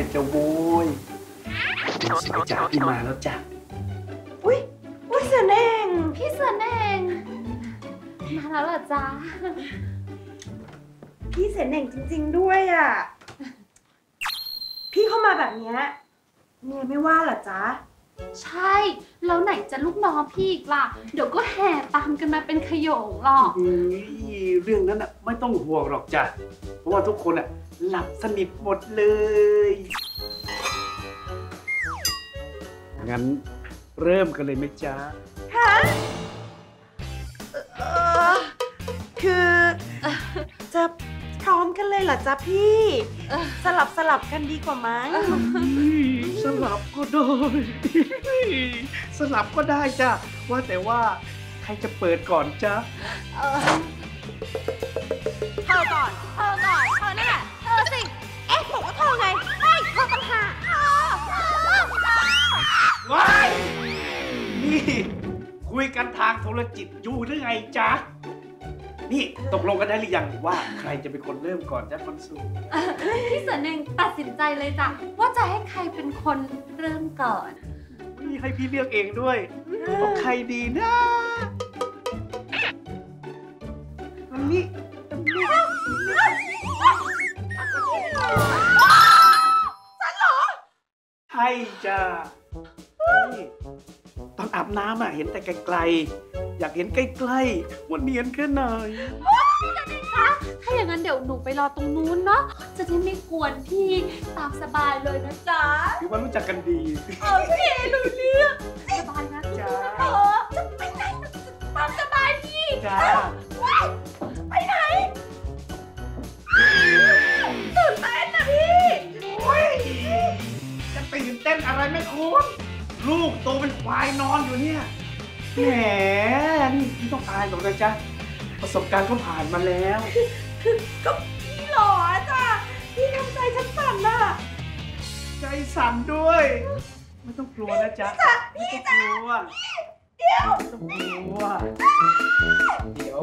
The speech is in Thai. อยจะโวยเป็นสาวจ๋าที่มาแล้วจ้ะอุ้ยอุ้ยเสือแดงพี่เสือแดงมาแล้วเหรอจ๊ะพี่เสือแดงจริงๆด้วยอ่ะพี่เข้ามาแบบนี้เมียไม่ว่าเหรอจ๊ะใช่แล้วไหนจะลูกน้องพี่อีกล่ะเดี๋ยวก็แห่ตามกันมาเป็นขโยงหรอกเรื่องนั้นน่ะไม่ต้องห่วงหรอกจ้ะเพราะว่าทุกคนน่ะหลับสนิทหมดเลยงั้นเริ่มกันเลยไหมจ๊ะค่ะคือจะพร้อมกันเลยเหรอจ๊ะพี่สลับกันดีกว่าไหมสลับก็ได้จ้ะว่าแต่ว่าใครจะเปิดก่อนจ๊ะเธอก่อนเธอเนี่ยเธอสิเอ๊ะผมก็เธอไงไม่เธอปัญหาว้ายนี่คุยกันทางโทรจิตอยู่หรือไงจ๊ะนี่ตกลงกันได้หรือยังว่าใครจะเป็นคนเริ่มก่อนจ๊ะคนสูงพี่เสือหนึ่งตัดสินใจเลยจ้ะว่าจะให้ใครเป็นคนเริ่มก่อนนี่ให้พี่เลือกเองด้วยบอกใครดีนะนี่ฉันเหรอใช่จ้ะตอนอาบน้ำอะเห็นแต่ไกลๆอยากเห็นใกล้ๆวันเนียนแค่ไหนถ้าอย่างนั้นเดี๋ยวหนูไปรอตรงนู้นเนาะจะได้ไม่กวนพี่ตามสบายเลยนะจ๊ะพี่ว่ารู้จักกันดีโอเครู้เรื่องสบายนะจ๊ะจะไปไหนตามสบายพี่จ้าไปไหนตื่นเต้นนะพี่จะตื่นเต้นอะไรไม่คุ้นลูกโตเป็นควายนอนอยู่เนี่ยแหมนี่พี่ต้องตายหรอกนะจ๊ะประสบการณ์ก็ผ่านมาแล้วก็พี่หล่อจ้ะพี่ทำใจฉันสั่นน่ะใจสั่นด้วยไม่ต้องกลัวนะจ๊ะไม่ต้องกลัวเดี๋ยว